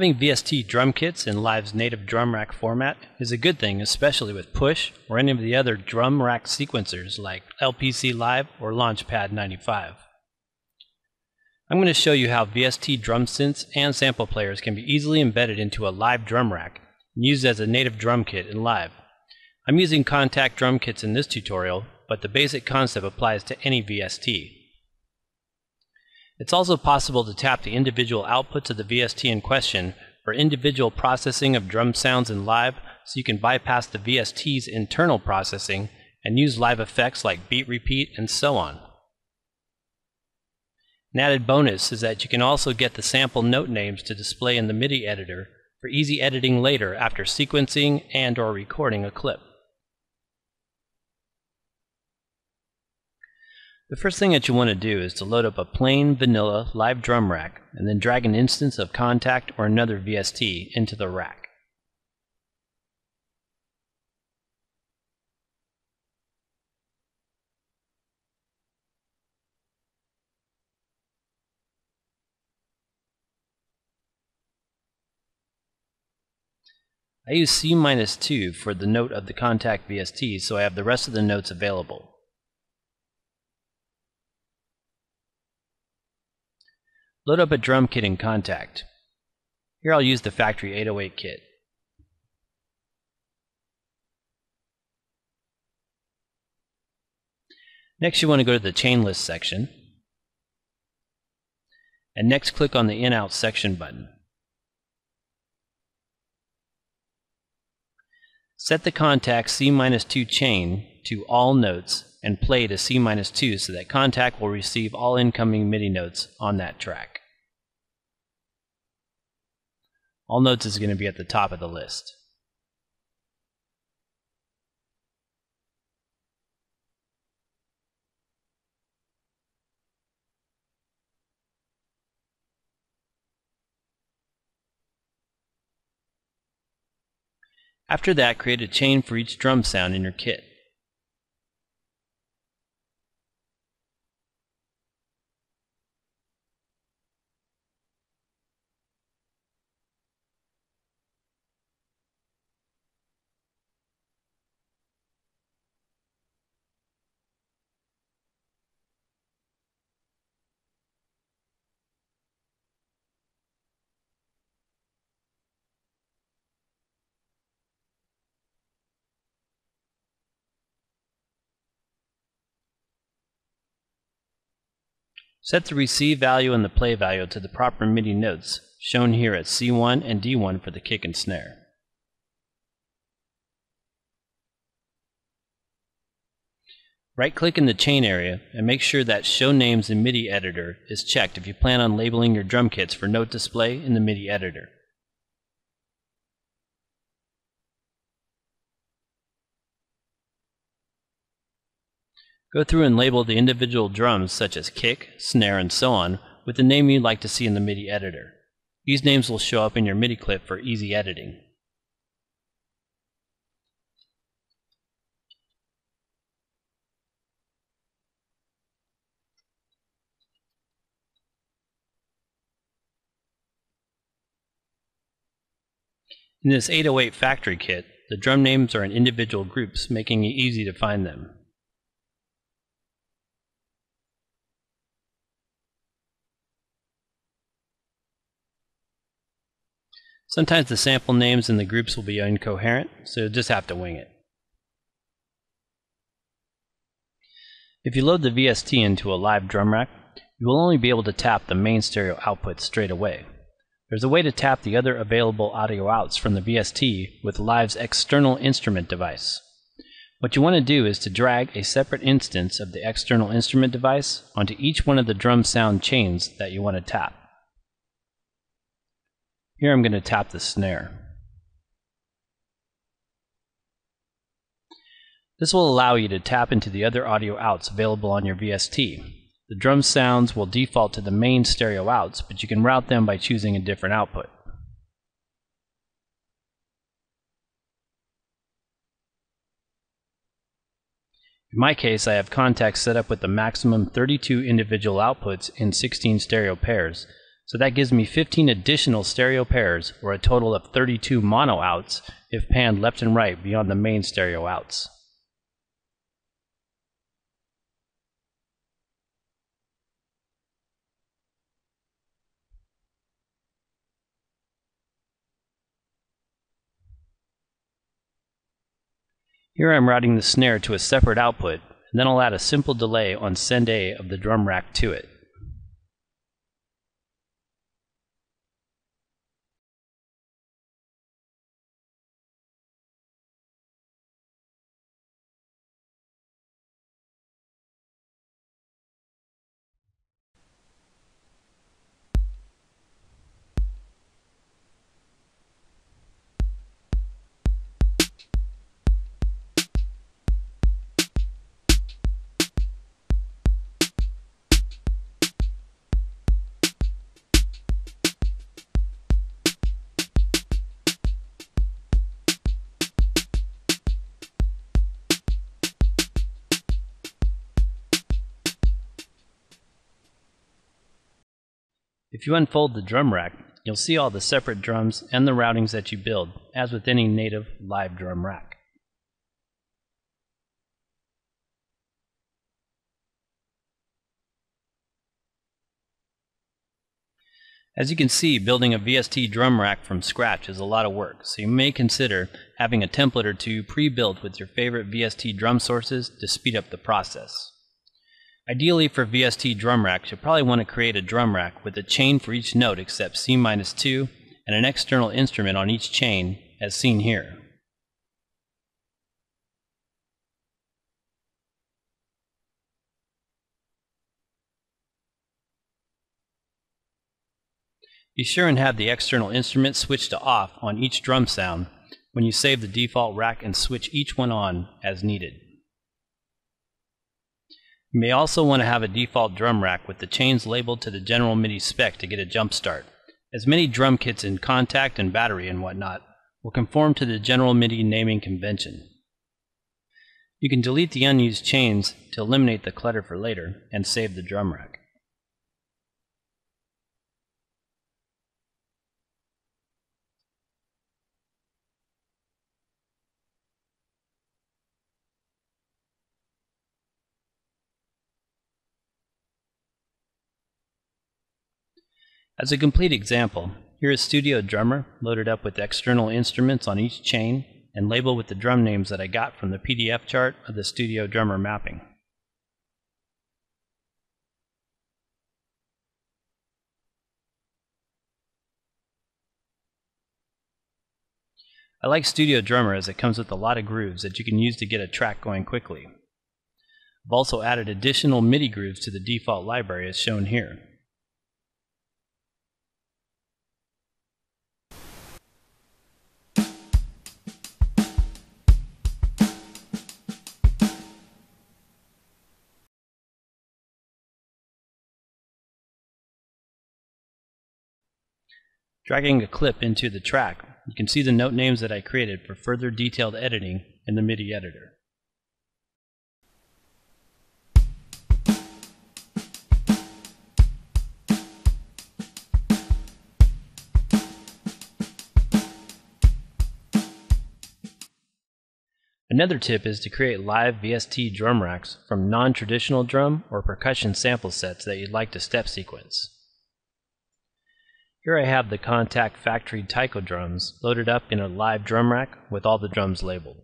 Having VST drum kits in Live's native drum rack format is a good thing, especially with Push or any of the other drum rack sequencers like LPC Live or Launchpad 95. I'm going to show you how VST drum synths and sample players can be easily embedded into a Live drum rack and used as a native drum kit in Live. I'm using Kontakt drum kits in this tutorial, but the basic concept applies to any VST. It's also possible to tap the individual outputs of the VST in question for individual processing of drum sounds in Live, so you can bypass the VST's internal processing and use live effects like beat repeat and so on. An added bonus is that you can also get the sample note names to display in the MIDI editor for easy editing later after sequencing and or recording a clip. The first thing that you want to do is to load up a plain vanilla Live drum rack and then drag an instance of Kontakt or another VST into the rack. I use C-2 for the note of the Kontakt VST, so I have the rest of the notes available. Load up a drum kit in Kontakt. Here I'll use the factory 808 kit. Next you want to go to the chain list section, and next click on the in-out section button. Set the Kontakt C-2 chain to all notes and play to C-2 so that Kontakt will receive all incoming MIDI notes on that track. All notes is going to be at the top of the list. After that, create a chain for each drum sound in your kit. Set the receive value and the play value to the proper MIDI notes, shown here at C1 and D1 for the kick and snare. Right-click in the chain area and make sure that Show Names in MIDI Editor is checked if you plan on labeling your drum kits for note display in the MIDI Editor. Go through and label the individual drums such as kick, snare, and so on with the name you'd like to see in the MIDI editor. These names will show up in your MIDI clip for easy editing. In this 808 factory kit, the drum names are in individual groups, making it easy to find them. Sometimes the sample names in the groups will be incoherent, so you'll just have to wing it. If you load the VST into a Live drum rack, you will only be able to tap the main stereo output straight away. There's a way to tap the other available audio outs from the VST with Live's external instrument device. What you want to do is to drag a separate instance of the external instrument device onto each one of the drum sound chains that you want to tap. Here I'm going to tap the snare. This will allow you to tap into the other audio outs available on your VST. The drum sounds will default to the main stereo outs, but you can route them by choosing a different output. In my case, I have Kontakt set up with the maximum 32 individual outputs in 16 stereo pairs, So that gives me 15 additional stereo pairs, or a total of 32 mono outs if panned left and right beyond the main stereo outs. Here I'm routing the snare to a separate output, and then I'll add a simple delay on send A of the drum rack to it. If you unfold the drum rack, you'll see all the separate drums and the routings that you build, as with any native live drum rack. As you can see, building a VST drum rack from scratch is a lot of work, so you may consider having a template or two pre-built with your favorite VST drum sources to speed up the process. Ideally for VST drum racks, you'll probably want to create a drum rack with a chain for each note except C-2 and an external instrument on each chain, as seen here. Be sure and have the external instrument switched to off on each drum sound when you save the default rack, and switch each one on as needed. You may also want to have a default drum rack with the chains labeled to the General MIDI spec to get a jump start, as many drum kits in Kontakt and Battery and whatnot will conform to the General MIDI naming convention. You can delete the unused chains to eliminate the clutter for later and save the drum rack. As a complete example, here is Studio Drummer loaded up with external instruments on each chain and labeled with the drum names that I got from the PDF chart of the Studio Drummer mapping. I like Studio Drummer as it comes with a lot of grooves that you can use to get a track going quickly. I've also added additional MIDI grooves to the default library as shown here. Dragging a clip into the track, you can see the note names that I created for further detailed editing in the MIDI editor. Another tip is to create live VST drum racks from non-traditional drum or percussion sample sets that you'd like to step sequence. Here I have the Kontakt factory Taiko drums loaded up in a live drum rack with all the drums labeled.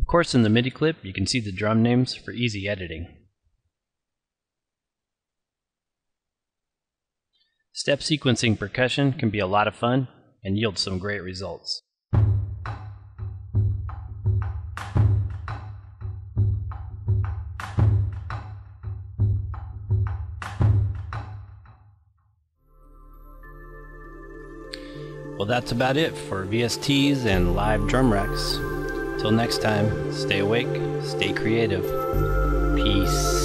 Of course, in the MIDI clip, you can see the drum names for easy editing. Step sequencing percussion can be a lot of fun and yield some great results. Well, that's about it for VSTs and live drum racks. Till next time, stay awake, stay creative. Peace.